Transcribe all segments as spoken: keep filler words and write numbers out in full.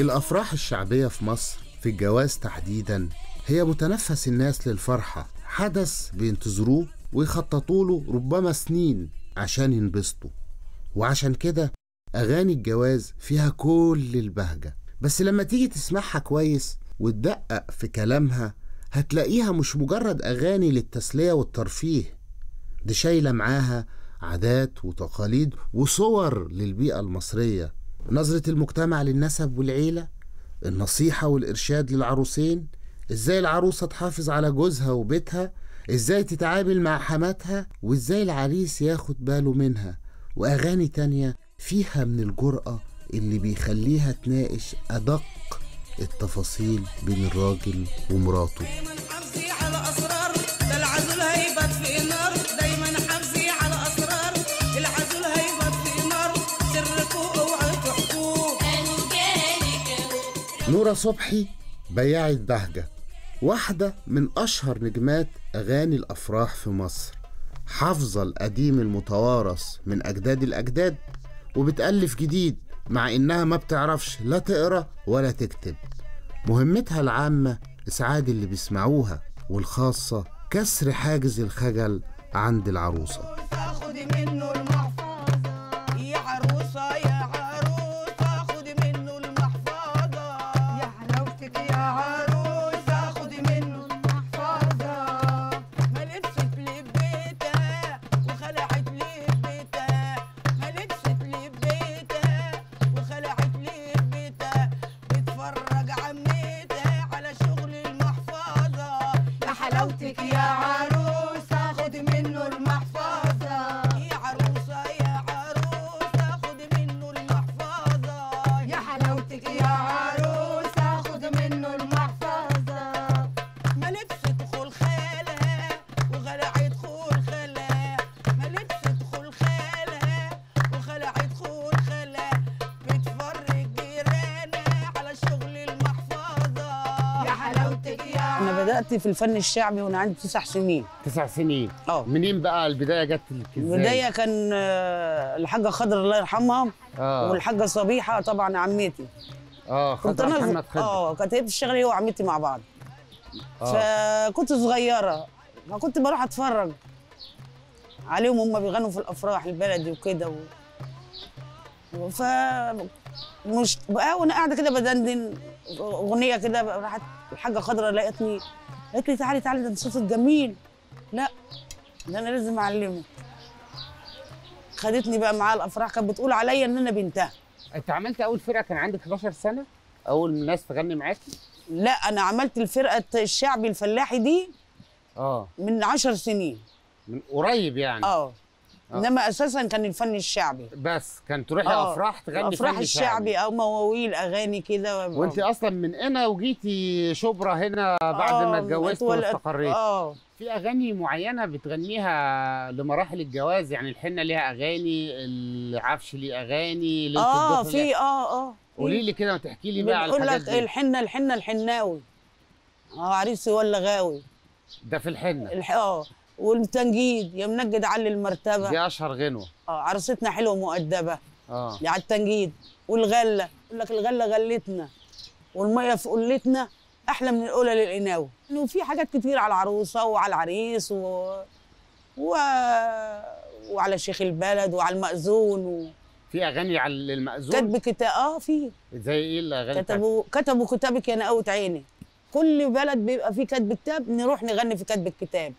الأفراح الشعبية في مصر في الجواز تحديدا هي متنفس الناس للفرحة، حدث بينتظروه ويخططوا له ربما سنين عشان ينبسطوا، وعشان كده أغاني الجواز فيها كل البهجة، بس لما تيجي تسمعها كويس وتدقق في كلامها هتلاقيها مش مجرد أغاني للتسلية والترفيه، دي شايلة معاها عادات وتقاليد وصور للبيئة المصرية، نظرة المجتمع للنسب والعيلة، النصيحة والإرشاد للعروسين، إزاي العروسة تحافظ على جوزها وبيتها، إزاي تتعامل مع حماتها، وإزاي العريس ياخد باله منها، وأغاني تانية فيها من الجرأة اللي بيخليها تناقش أدق التفاصيل بين الراجل ومراته. نورا صبحي بياعة بهجة، واحدة من أشهر نجمات أغاني الأفراح في مصر، حافظة القديم المتوارث من أجداد الأجداد وبتألف جديد، مع إنها ما بتعرفش لا تقرأ ولا تكتب. مهمتها العامة إسعاد اللي بيسمعوها، والخاصة كسر حاجز الخجل عند العروسة. يا عروسة خد منه المحفظة، يا عروسة يا عروسة خد منه المحفظة، يا حلاوتك يا عروسة خد منه المحفظة. ما لبست دخول خالها وخلعت خول خالها، ما لبست دخول خالها وخلعت خول خالها، بتفرج جيرانها على شغل المحفظة. يا حلاوتك يا عروسة. أنا بدأت في الفن الشعبي وانا عندي تسع سنين. تسع سنين؟ اه. منين بقى البدايه جت ازاي؟ البدايه كان الحاجه خضرة الله يرحمها اه والحاجه صبيحه طبعا عمتي. اه خضرة محمد خضرة. اه كانت هي بتشتغل هي وعمتي مع بعض. اه فكنت صغيره فكنت بروح اتفرج عليهم هم بيغنوا في الافراح البلدي وكده و... ف مش بقى وانا قاعده كده بدندن اغنيه كده، راحت الحاجه خضرة لقيتني قالت لي تعالي تعالي ده صوتك جميل، لا ده انا لازم اعلمه. خدتني بقى معاها الافراح، كانت بتقول عليا ان انا بنتها. انت عملت اول فرقه كان عندك احداشر سنه؟ اول ناس تغني معاكي؟ لا انا عملت الفرقه الشعبي الفلاحي دي اه من عشر سنين، من قريب يعني. اه انما اساسا كان الفن الشعبي بس، كان تروحي افراح تغني الافراح الشعبي او مواويل اغاني كده. وانت اصلا من هنا وجيتي شبرا هنا بعد ما اتجوزت واستقريت؟ اه. في اغاني معينه بتغنيها لمراحل الجواز؟ يعني الحنه ليها اغاني، العفش ليه اغاني، ليله الضحى اه في اه اه قولي لي كده وتحكي لي بقى على الحاجات دي. بقول لك الحنه الحنه الحناوي اه عريسي ولا غاوي، ده في الحنه الح... اه والتنجيد يا منجد علي المرتبه، دي اشهر غنوه. اه عروستنا حلوه مؤدبه اه يعني التنجيد. والغله يقول لك الغله غلتنا والميه في قلتنا احلى من القله للقناوه. وفي حاجات كتير على العروسه وعلى العريس و... و... وعلى شيخ البلد وعلى المأذون و... في اغاني على المأذون كتب كتاب اه في زي ايه الاغاني؟ كتبوا كتبوا كتابك يا نقاوه عيني، كل بلد بيبقى فيه كاتب كتاب، نروح نغني في كاتب الكتاب.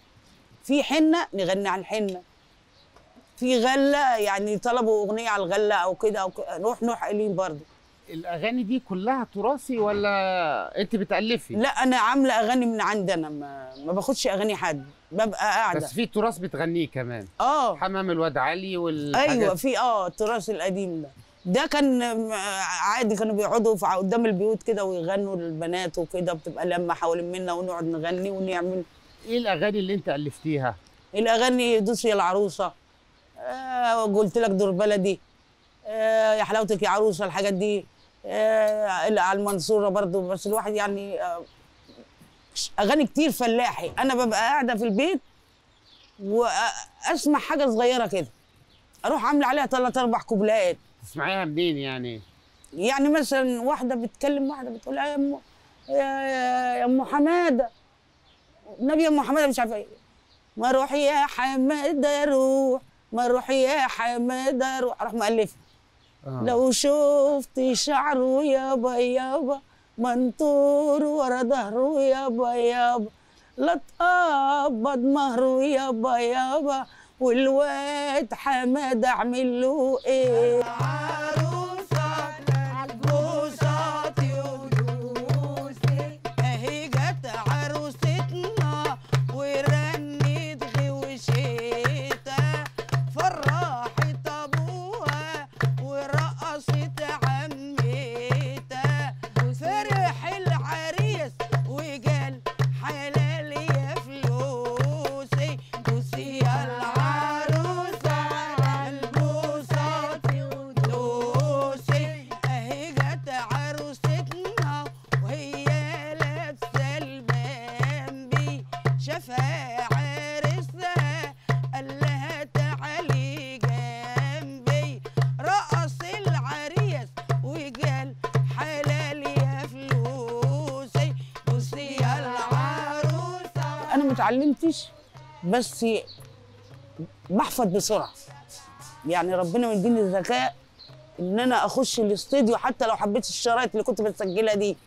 في حنه نغني على الحنه، في غله يعني طلبوا اغنيه على الغله او كده او كده. نروح نروح قايلين برضه. الاغاني دي كلها تراثي ولا انت بتالفي؟ لا انا عامله اغاني من عندنا، ما, ما باخدش اغاني حد، ببقى قاعده بس في تراث بتغنيه كمان. اه حمام الودعالي والحاجات. ايوه في اه التراث القديم ده ده كان عادي، كانوا بيقعدوا قدام البيوت كده ويغنوا للبنات وكده، بتبقى لما حوالين منا ونقعد نغني ونعمل. ايه الاغاني اللي انت الفتيها؟ الاغاني دوسي يا العروسه، آه قلت لك دور بلدي، آه يا حلاوتك يا عروسه، الحاجات دي، آه على المنصوره برضو. بس الواحد يعني آه اغاني كتير فلاحي. انا ببقى قاعده في البيت واسمع حاجه صغيره كده اروح عامله عليها ثلاث اربع كوبلات. تسمعيها منين يعني؟ يعني مثلا واحده بتكلم واحده بتقول يا ام يا ام حماده النبي يا ام حماده مش عارفه ايه، ما روح يا حماده روح، ما روح يا حماده روح، اروح مؤلفه آه. لو شفتي شعره يابا يابا منطور ورا ظهره يابا يابا، لا تقبض مهره يابا يابا، والواد حماده اعمل له ايه؟ متعلمتش بس بحفظ بسرعه، يعني ربنا مديني الذكاء ان انا اخش الاستوديو حتى لو حبيت الشرايط اللي كنت بتسجلها دي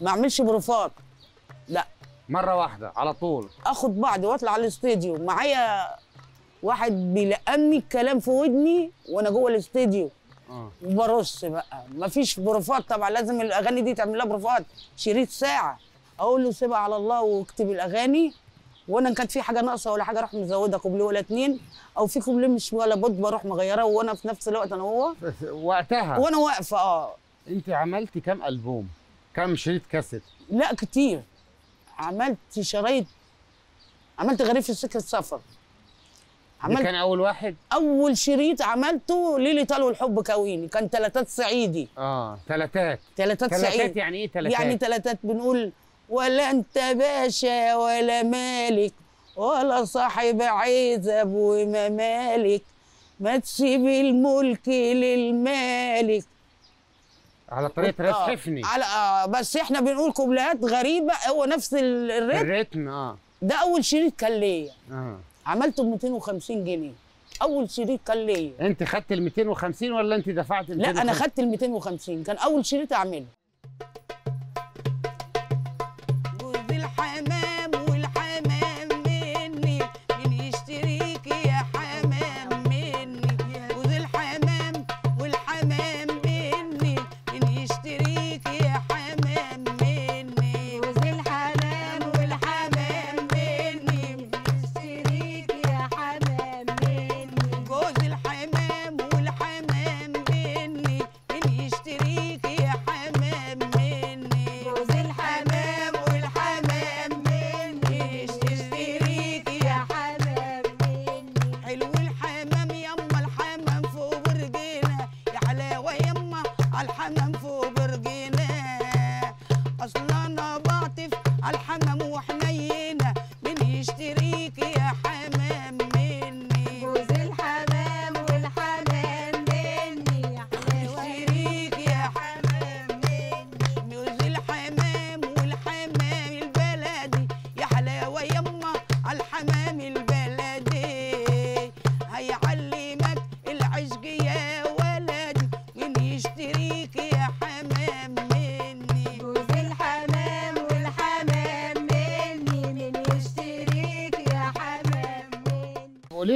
ما اعملش بروفات، لا مره واحده على طول اخد بعضي واطلع على الاستوديو. معايا واحد بيلقمني الكلام في ودني وانا جوه الاستوديو اه وبرص بقى، مفيش بروفات طبعا، لازم الاغاني دي تعمل لها بروفات شريط ساعه، اقول له سيبها على الله واكتب الاغاني، وانا ان كانت في حاجه ناقصه ولا حاجه اروح مزوده كوبليه ولا اتنين، او في كوبليه مش ولا بد بروح مغيراه وانا في نفس الوقت انا هو وقتها وانا واقفه اه. انت عملتي كام البوم؟ كام شريط كاسيت؟ لا كتير، عملت شرايط، عملت غريب في سكه السفر، عملت كان اول واحد، اول شريط عملته ليلى طال والحب كويني، كان تلاتات صعيدي اه تلاتات تلاتات صعيدي. تلاتات يعني ايه تلاتات؟ يعني تلاتات بنقول ولا انت باشا ولا مالك ولا صاحب عزب وما مالك، ما تسيب الملك للمالك، على طريقه ريتم حفني على آه بس احنا بنقول كوبليهات غريبه هو نفس الريتم الريتم اه. ده اول شريط كان ليا اه عملته ب مئتين وخمسين جنيه، اول شريط كان ليا. انت خدت ال مئتين وخمسين ولا انت دفعت ال مئتين وخمسين؟ لا انا خدت ال مئتين وخمسين، كان اول شريط اعمله.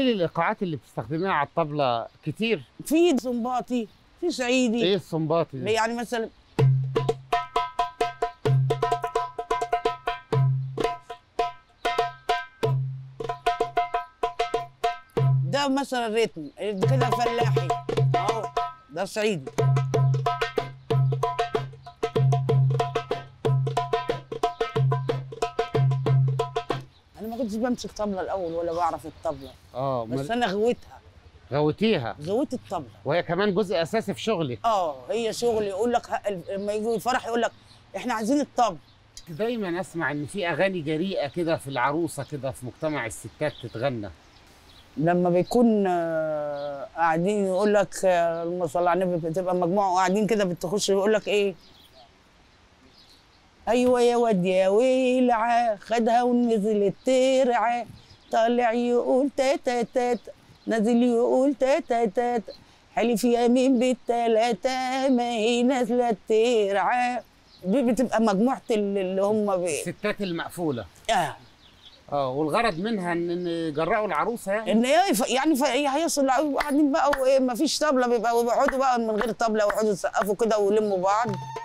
الايقاعات اللي بتستخدميها على الطبله كتير؟ في صنباطي، في صعيدي. ايه الصنباطي ده؟ يعني مثلا ده مثلا الريتم كده فلاحي اهو، ده صعيدي. ما كنتش بمسك طبله الاول ولا بعرف الطبله اه بس انا غويتها. غويتيها؟ غويت الطبله، وهي كمان جزء اساسي في شغلك. اه هي شغلي، يقول لك لما يجوا الفرح يقول لك احنا عايزين الطبل. دايما اسمع ان في اغاني جريئه كده في العروسه كده في مجتمع الستات تتغنى. لما بيكون قاعدين يقول لك اللهم صل على النبي، بتبقى مجموعه قاعدين كده بتخش يقول لك ايه؟ ايوه يا واد يا ويلعه خدها ونزلت ترعى، طالع يقول تاتا تاتا، نازل يقول تاتا تاتا، حلف يمين بالتلاته ما هي نازله ترعى. دي بتبقى مجموعه اللي هم الستات المقفوله. اه اه والغرض منها ان يجرأوا العروسه يعني ان يعني هيصل قوي، وقاعدين بقى وايه مفيش طبله، بيبقى بيقعدوا بقى من غير طبله ويقعدوا يسقفوا كده ويلموا بعض.